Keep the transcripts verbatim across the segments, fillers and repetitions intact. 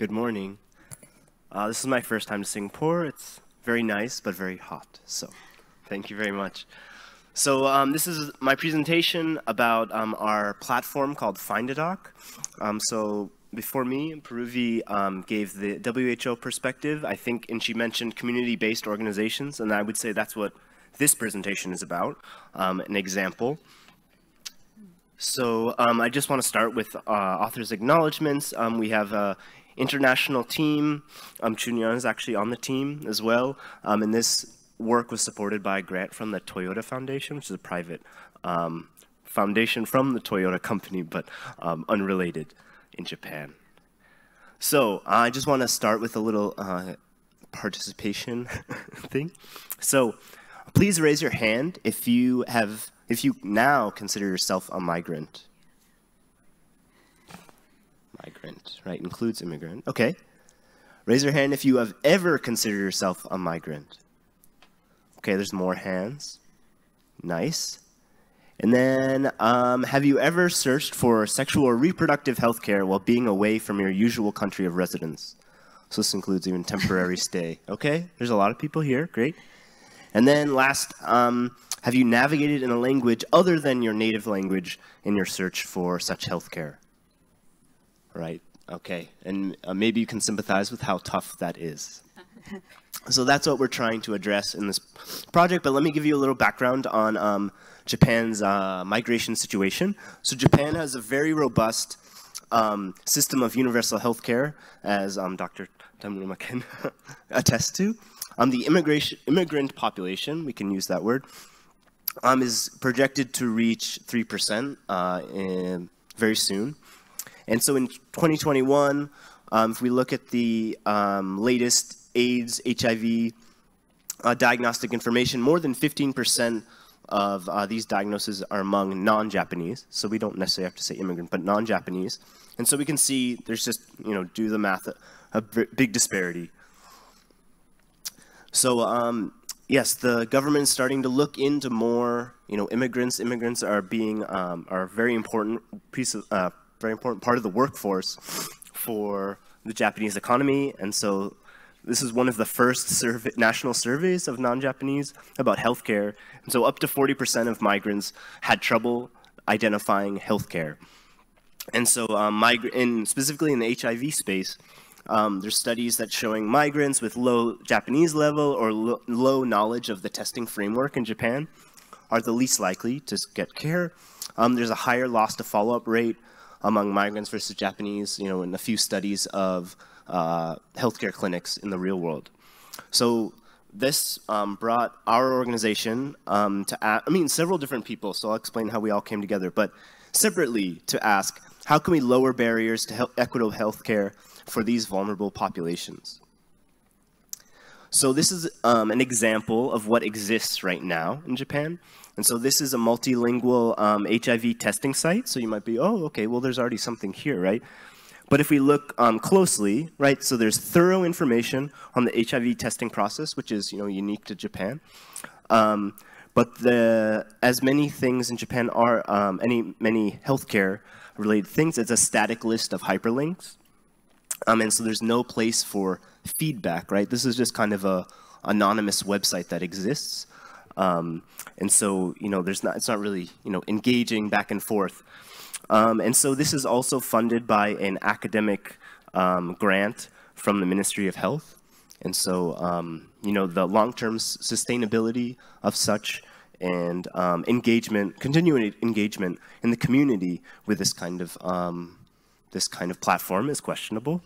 Good morning. Uh, this is my first time to Singapore. It's very nice, but very hot. So thank you very much. So um, this is my presentation about um, our platform called Find a Doc. Um, so before me, Peruvi um, gave the W H O perspective, I think, and she mentioned community-based organizations, and I would say that's what this presentation is about, um, an example. So um, I just want to start with uh, author's acknowledgements. Um, we have an international team. Um, Chunyan is actually on the team as well, um, and this work was supported by a grant from the Toyota Foundation, which is a private um, foundation from the Toyota company, but um, unrelated in Japan. So uh, I just want to start with a little uh, participation thing. So please raise your hand if you have If you now consider yourself a migrant. Migrant, right, includes immigrant. Okay. Raise your hand if you have ever considered yourself a migrant. Okay, there's more hands. Nice. And then, um, have you ever searched for sexual or reproductive health care while being away from your usual country of residence? So this includes even temporary stay. Okay, there's a lot of people here, great. And then last, um, have you navigated in a language other than your native language in your search for such healthcare? Right, okay. And uh, maybe you can sympathize with how tough that is. So that's what we're trying to address in this project, but let me give you a little background on um, Japan's uh, migration situation. So Japan has a very robust um, system of universal healthcare, as um, Doctor Tamura can attest to. Um, the immigration, immigrant population, we can use that word, Um, is projected to reach three percent uh, in, very soon. And so in twenty twenty-one, um, if we look at the um, latest AIDS, H I V uh, diagnostic information, more than fifteen percent of uh, these diagnoses are among non-Japanese. So we don't necessarily have to say immigrant, but non-Japanese. And so we can see there's just, you know, do the math, a, a big disparity. So, um, yes, the government is starting to look into more, you know, immigrants. Immigrants are being um, are a very important piece of, uh, very important part of the workforce for the Japanese economy, and so this is one of the first survey, national surveys of non-Japanese about healthcare. And so up to forty percent of migrants had trouble identifying healthcare, and so um, in, specifically in the H I V space. Um, there's studies that showing migrants with low Japanese level or lo low knowledge of the testing framework in Japan are the least likely to get care. Um, there's a higher loss to follow-up rate among migrants versus Japanese, you know, in a few studies of uh, healthcare clinics in the real world. So this um, brought our organization um, to, I mean, several different people, so I'll explain how we all came together, but separately to ask, how can we lower barriers to health equitable healthcare for these vulnerable populations? So this is um, an example of what exists right now in Japan. And so this is a multilingual um, H I V testing site. So you might be, oh, okay, well, there's already something here, right? But if we look um, closely, right, so there's thorough information on the H I V testing process, which is, you know, unique to Japan. Um, but the, as many things in Japan are, um, any, many healthcare-related things, it's a static list of hyperlinks. Um, and so there's no place for feedback, right? This is just kind of a anonymous website that exists. Um, and so, you know, there's not, it's not really, you know, engaging back and forth. Um, and so this is also funded by an academic um, grant from the Ministry of Health. And so, um, you know, the long-term sustainability of such and um, engagement, continuing engagement in the community with this kind of um, this kind of platform is questionable.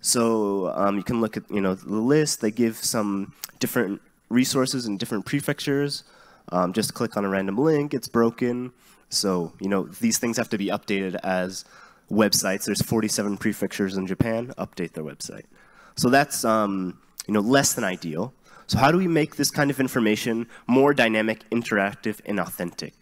So um, you can look at, you know, the list. They give some different resources in different prefectures. Um, just click on a random link, it's broken. So, you know, these things have to be updated as websites. There's forty-seven prefectures in Japan, update their website. So that's, um, you know, less than ideal. So how do we make this kind of information more dynamic, interactive, and authentic,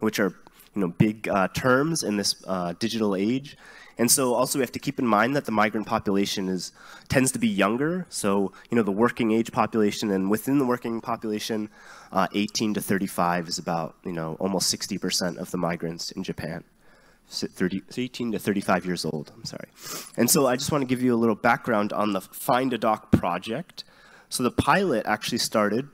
which are, you know, big uh, terms in this uh, digital age. And so also we have to keep in mind that the migrant population is, tends to be younger. So, you know, the working age population and within the working population, uh, eighteen to thirty-five is about, you know, almost sixty percent of the migrants in Japan. eighteen to thirty-five years old, I'm sorry. And so I just want to give you a little background on the Find a Doc project. So the pilot actually started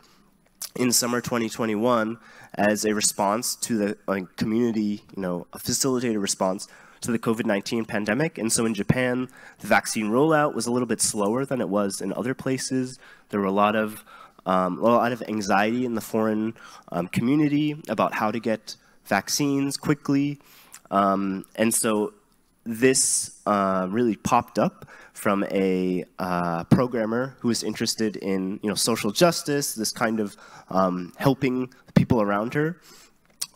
in summer twenty twenty-one as a response to the like, community, you know, a facilitated response to the COVID nineteen pandemic. And so in Japan, the vaccine rollout was a little bit slower than it was in other places. There were a lot of, um, a lot of anxiety in the foreign um, community about how to get vaccines quickly. Um, and so this uh, really popped up from a uh, programmer who was interested in, you know, social justice, this kind of um, helping people around her.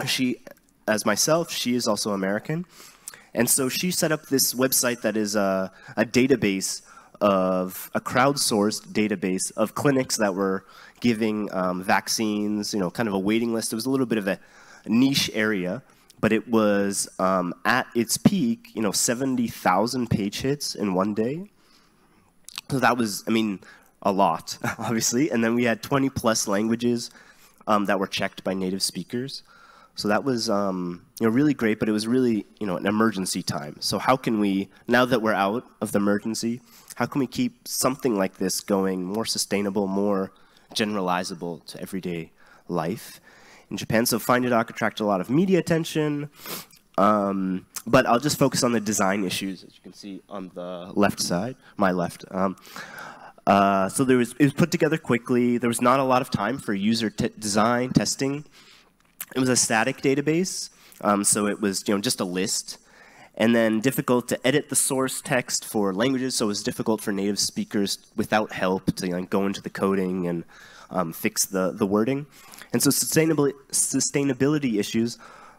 She, as myself, she is also American. And so she set up this website that is a, a database of, a crowdsourced database of clinics that were giving um, vaccines, you know, kind of a waiting list. It was a little bit of a niche area. But it was, um, at its peak, you know, seventy thousand page hits in one day. So that was, I mean, a lot, obviously. And then we had twenty plus languages um, that were checked by native speakers. So that was, um, you know, really great, but it was really, you know, an emergency time. So how can we, now that we're out of the emergency, how can we keep something like this going more sustainable, more generalizable to everyday life? In Japan, so Find a Doc attracted a lot of media attention, um, but I'll just focus on the design issues, as you can see on the left side, my left. Um, uh, so there was, it was put together quickly. There was not a lot of time for user t design, testing. It was a static database, um, so it was, you know, just a list, and then difficult to edit the source text for languages, so it was difficult for native speakers without help to, you know, go into the coding and um, fix the, the wording. And so sustainability, sustainability issues,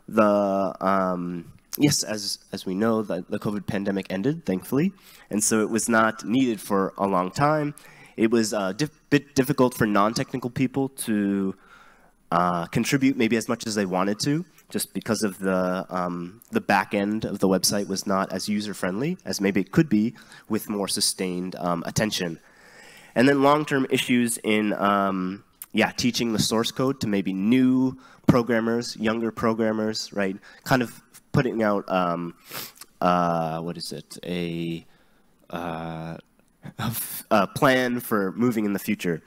the, um, yes, as, as we know, the, the COVID pandemic ended, thankfully, and so it was not needed for a long time. It was a diff bit difficult for non-technical people to uh, contribute maybe as much as they wanted to, just because of the, um, the back end of the website was not as user-friendly as maybe it could be with more sustained um, attention. And then long-term issues in, um, yeah, teaching the source code to maybe new programmers, younger programmers, right? Kind of putting out, um, uh, what is it, a, uh, a, a plan for moving in the future.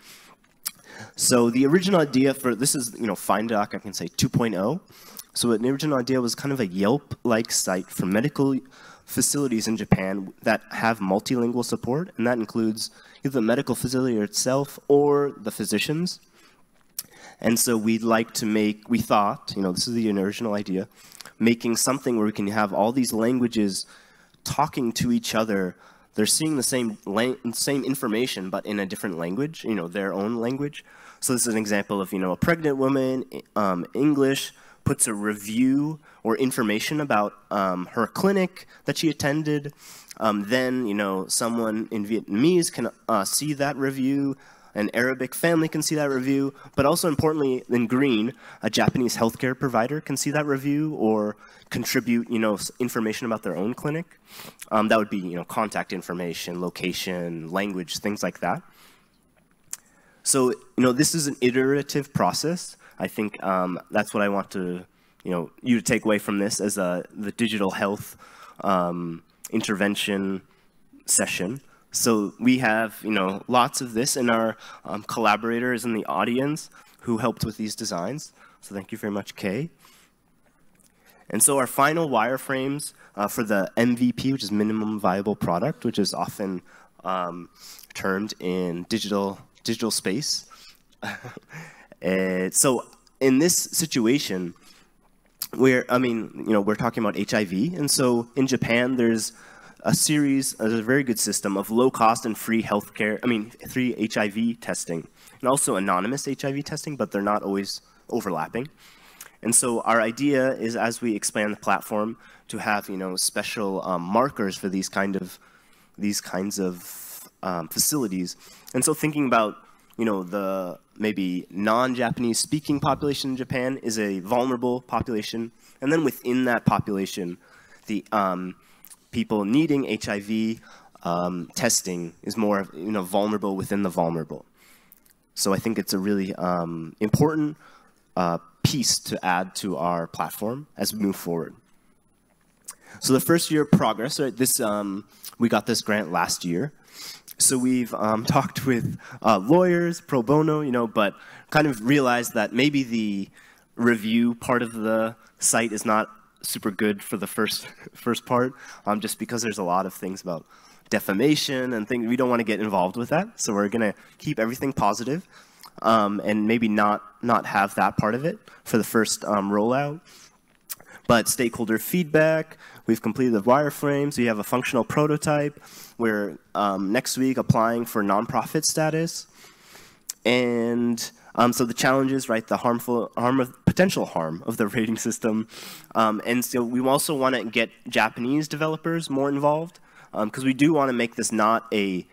So the original idea for, this is, you know, Find a Doc, I can say two point oh. So the original idea was kind of a Yelp-like site for medical facilities in Japan that have multilingual support, and that includes either the medical facility itself or the physicians. And so we'd like to make, we thought, you know, this is the original idea, making something where we can have all these languages talking to each other. They're seeing the same same information, but in a different language, you know, their own language. So this is an example of, you know, a pregnant woman, um, English, puts a review or information about um, her clinic that she attended. Um, then, you know, someone in Vietnamese can uh, see that review. An Arabic family can see that review, but also importantly, in green, a Japanese healthcare provider can see that review or contribute, you know, information about their own clinic. Um, that would be, you know, contact information, location, language, things like that. So, you know, this is an iterative process. I think um, that's what I want to, you know, you to take away from this as a, the digital health um, intervention session. So we have, you know, lots of this, and our um, collaborators in the audience who helped with these designs. So thank you very much, Kay. And so our final wireframes uh, for the M V P, which is minimum viable product, which is often um, termed in digital digital space. And so in this situation, where I mean, you know, we're talking about H I V, and so in Japan, there's a series, a very good system of low-cost and free healthcare. I mean, free H I V testing, and also anonymous H I V testing, but they're not always overlapping. And so our idea is, as we expand the platform, to have, you know, special um, markers for these kind of these kinds of um, facilities. And so thinking about, you know, the maybe non-Japanese speaking population in Japan is a vulnerable population, and then within that population, the um, people needing H I V um, testing is more, you know, vulnerable within the vulnerable. So I think it's a really um, important uh, piece to add to our platform as we move forward. So the first year progress, right? This um, we got this grant last year. So we've um, talked with uh, lawyers, pro bono, you know, but kind of realized that maybe the review part of the site is not super good for the first first part, um, just because there's a lot of things about defamation and things. We don't want to get involved with that, so we're going to keep everything positive um, and maybe not, not have that part of it for the first um, rollout. But stakeholder feedback, we've completed the wireframes, we have a functional prototype, we're um, next week applying for nonprofit status. And um, so the challenges, right, the harmful, harm of, potential harm of the rating system. Um, and so we also want to get Japanese developers more involved, because um, we do want to make this not a,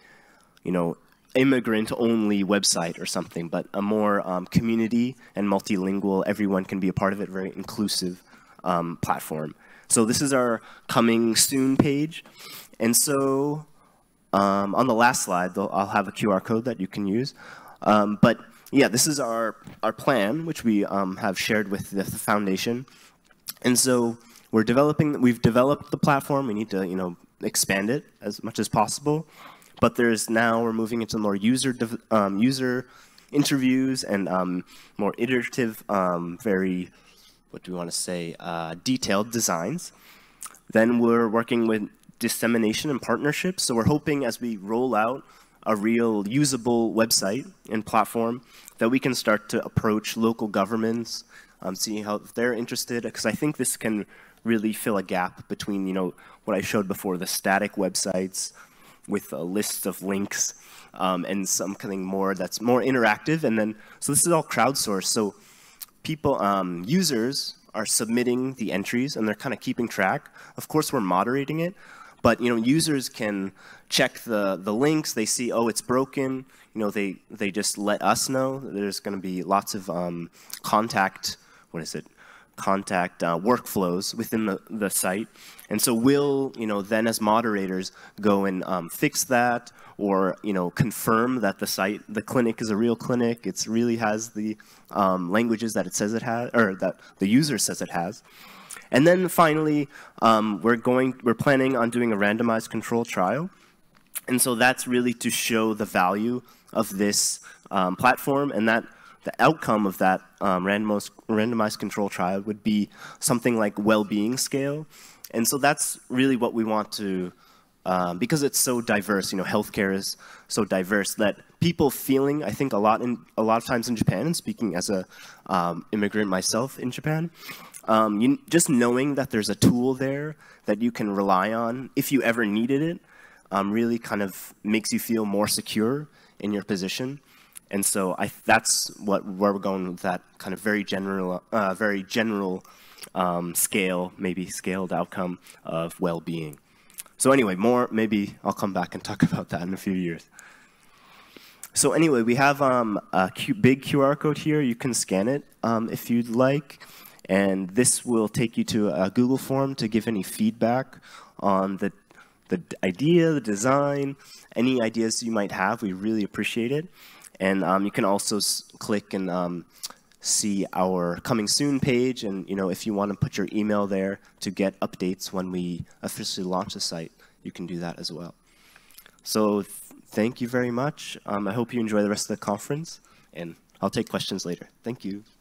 you know, immigrant-only website or something, but a more um, community and multilingual, everyone can be a part of it, very inclusive Um, platform. So this is our coming soon page. And so um, on the last slide, I'll have a Q R code that you can use. Um, but yeah, this is our, our plan, which we um, have shared with the foundation. And so we're developing, we've developed the platform. We need to, you know, expand it as much as possible. But there's now, we're moving into more user, um, user interviews and um, more iterative, um, very what do we want to say, uh, detailed designs. Then we're working with dissemination and partnerships. So we're hoping as we roll out a real usable website and platform that we can start to approach local governments, um, see how they're interested, because I think this can really fill a gap between, you know, what I showed before, the static websites with a list of links um, and something more that's more interactive. And then, so this is all crowdsourced. So people, um, users are submitting the entries and they're kind of keeping track. Of course, we're moderating it, but you know, users can check the, the links. They see, oh, it's broken. You know, they, they just let us know. There's going to be lots of um, contact, what is it? Contact uh, workflows within the, the site. And so we'll, you know, then as moderators go and um, fix that, or, you know, confirm that the site, the clinic is a real clinic. It really has the um, languages that it says it has, or that the user says it has. And then finally, um, we're going, we're planning on doing a randomized control trial. And so that's really to show the value of this um, platform, and that the outcome of that um, randomized, randomized control trial would be something like well-being scale. And so that's really what we want to, Um, because it's so diverse, you know, healthcare is so diverse that people feeling, I think a lot in a lot of times in Japan, and speaking as a um, immigrant myself in Japan, um, you, just knowing that there's a tool there that you can rely on if you ever needed it, um, really kind of makes you feel more secure in your position. And so I, that's what where we're going with that kind of very general, uh, very general um, scale, maybe scaled outcome of well-being. So anyway, more, maybe I'll come back and talk about that in a few years. So anyway, we have um, a Q, big Q R code here. You can scan it um, if you'd like. And this will take you to a Google form to give any feedback on the, the idea, the design, any ideas you might have. We really appreciate it. And um, you can also s click and um, see our coming soon page, and you know, if you want to put your email there to get updates when we officially launch the site, you can do that as well. So th thank you very much. Um, I hope you enjoy the rest of the conference, and I'll take questions later. Thank you.